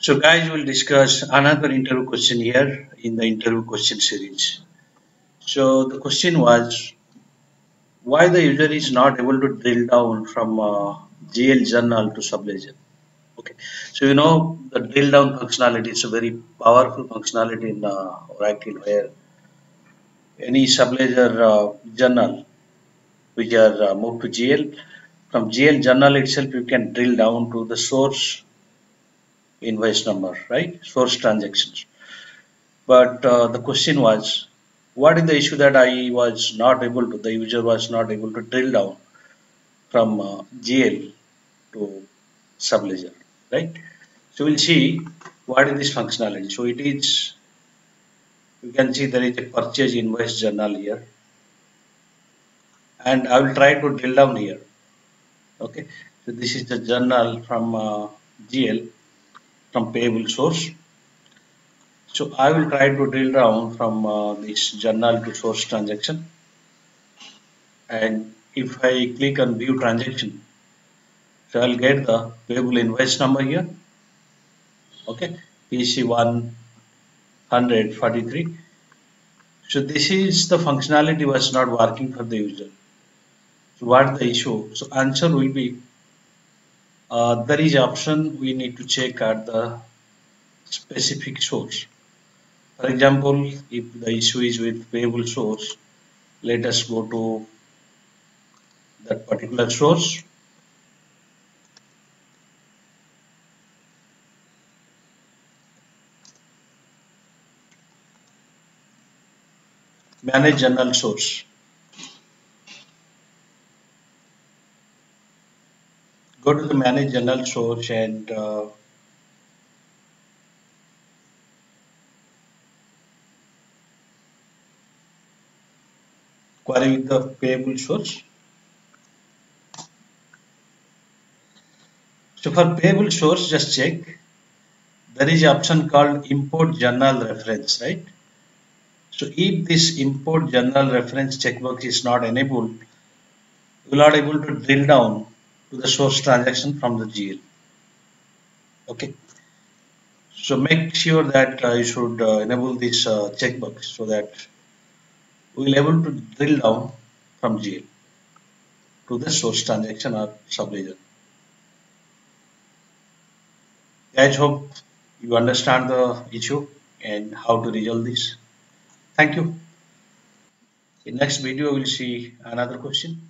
So guys, we'll discuss another interview question here in the interview question series. So the question was, why the user is not able to drill down from GL journal to sub-region. Okay, so you know the drill down functionality is a very powerful functionality in Oracle, where any sub-ledger journal which are moved to GL, from GL journal itself you can drill down to the source invoice number, right, source transactions. But the question was, what is the issue that the user was not able to drill down from GL to sub-ledger, right? So we'll see what is this functionality. So it is, you can see there is a purchase invoice journal here, and I will try to drill down here. Okay, so this is the journal from GL, from payable source. So I will try to drill down from this journal to source transaction, and if I click on view transaction, so I'll get the payable invoice number here. Okay, PC 143. So this is the functionality was not working for the user. So what's the issue? So answer will be, there is option we need to check at the specific source. For example, if the issue is with payable source, let us go to that particular source. Manage journal source. Go to the manage journal source and query with the payable source. So for payable source, just check. There is an option called import journal reference, right? So if this import journal reference checkbox is not enabled, you will not able to drill down to the source transaction from the GL. Okay. So make sure that you should enable this checkbox so that we will able to drill down from GL to the source transaction or sub-ledger. Guys, hope you understand the issue and how to resolve this. Thank you. In next video, we'll see another question.